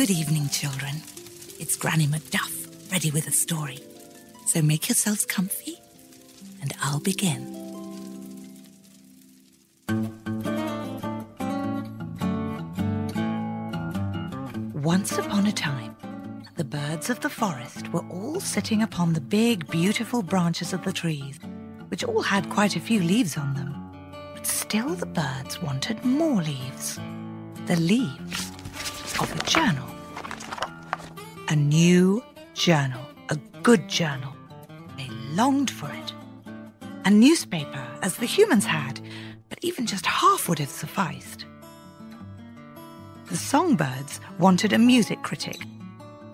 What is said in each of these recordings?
Good evening, children. It's Granny MacDuff, ready with a story. So make yourselves comfy, and I'll begin. Once upon a time, the birds of the forest were all sitting upon the big, beautiful branches of the trees, which all had quite a few leaves on them. But still the birds wanted more leaves. The leaves of a journal. A new journal, a good journal. They longed for it. A newspaper, as the humans had, but even just half would have sufficed. The songbirds wanted a music critic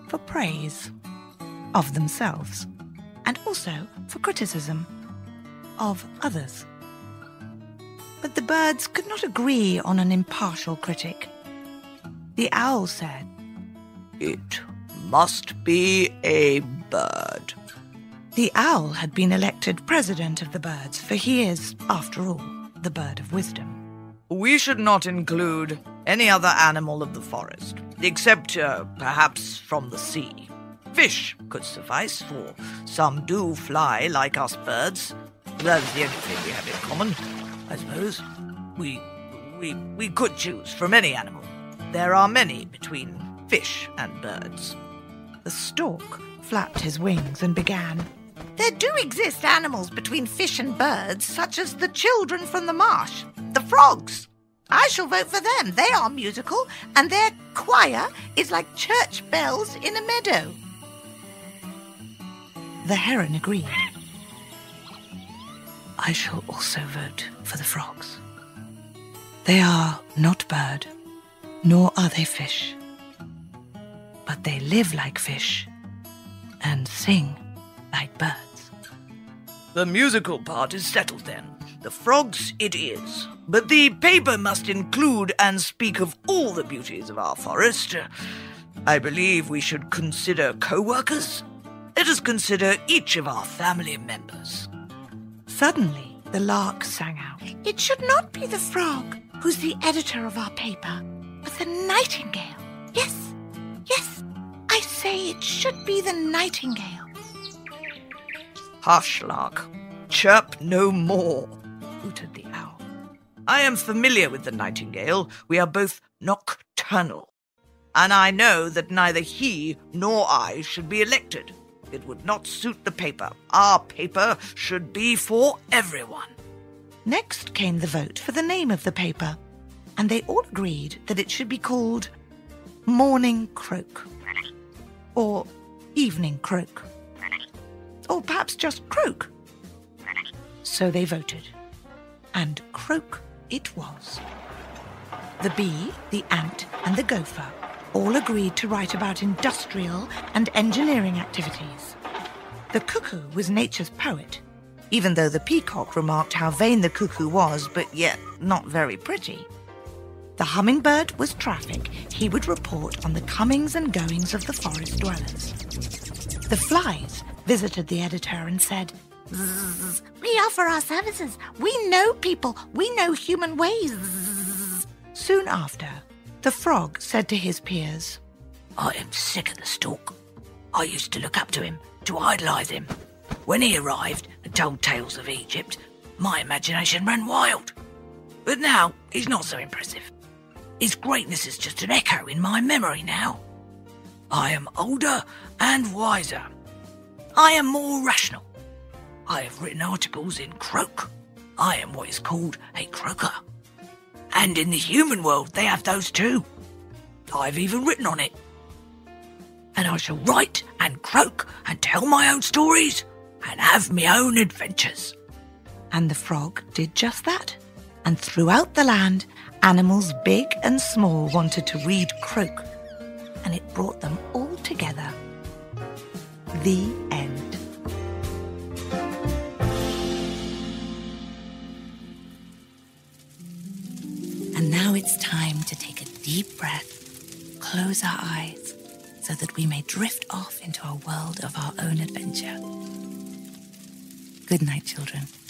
for praise of themselves and also for criticism of others. But the birds could not agree on an impartial critic. The owl said, "It must be a bird." The owl had been elected president of the birds, for he is, after all, the bird of wisdom. "We should not include any other animal of the forest, except perhaps from the sea. Fish could suffice, for some do fly like us birds. That's the only thing we have in common, I suppose. We could choose from any animal. There are many between fish and birds." The stork flapped his wings and began, "There do exist animals between fish and birds, such as the children from the marsh, the frogs. I shall vote for them. They are musical, and their choir is like church bells in a meadow." The heron agreed. "I shall also vote for the frogs. They are not bird, nor are they fish, but they live like fish and sing like birds." "The musical part is settled then. The frogs it is. But the paper must include and speak of all the beauties of our forest. I believe we should consider co-workers. Let us consider each of our family members." Suddenly, the lark sang out, "It should not be the frog who's the editor of our paper, but the nightingale. Yes, yes, I say it should be the nightingale." "Hush, lark, chirp no more," hooted the owl. "I am familiar with the nightingale. We are both nocturnal, and I know that neither he nor I should be elected. It would not suit the paper. Our paper should be for everyone." Next came the vote for the name of the paper, and they all agreed that it should be called Morning Croak, or Evening Croak, or perhaps just Croak. So they voted, and Croak it was. The bee, the ant, and the gopher all agreed to write about industrial and engineering activities. The cuckoo was nature's poet, even though the peacock remarked how vain the cuckoo was, but yet not very pretty. The hummingbird was traffic. He would report on the comings and goings of the forest dwellers. The flies visited the editor and said, "Zzz, we offer our services. We know people. We know human ways." Zzz. Soon after, the frog said to his peers, "I am sick of the stork. I used to look up to him, to idolize him. When he arrived and told tales of Egypt, my imagination ran wild. But now he's not so impressive. His greatness is just an echo in my memory now. I am older and wiser. I am more rational. I have written articles in Croak. I am what is called a croaker. And in the human world, they have those too. I've even written on it. And I shall write and croak and tell my own stories and have my own adventures." And the frog did just that. And throughout the land, animals big and small wanted to read Croak. And it brought them all together. The end. And now it's time to take a deep breath, close our eyes, so that we may drift off into a world of our own adventure. Good night, children.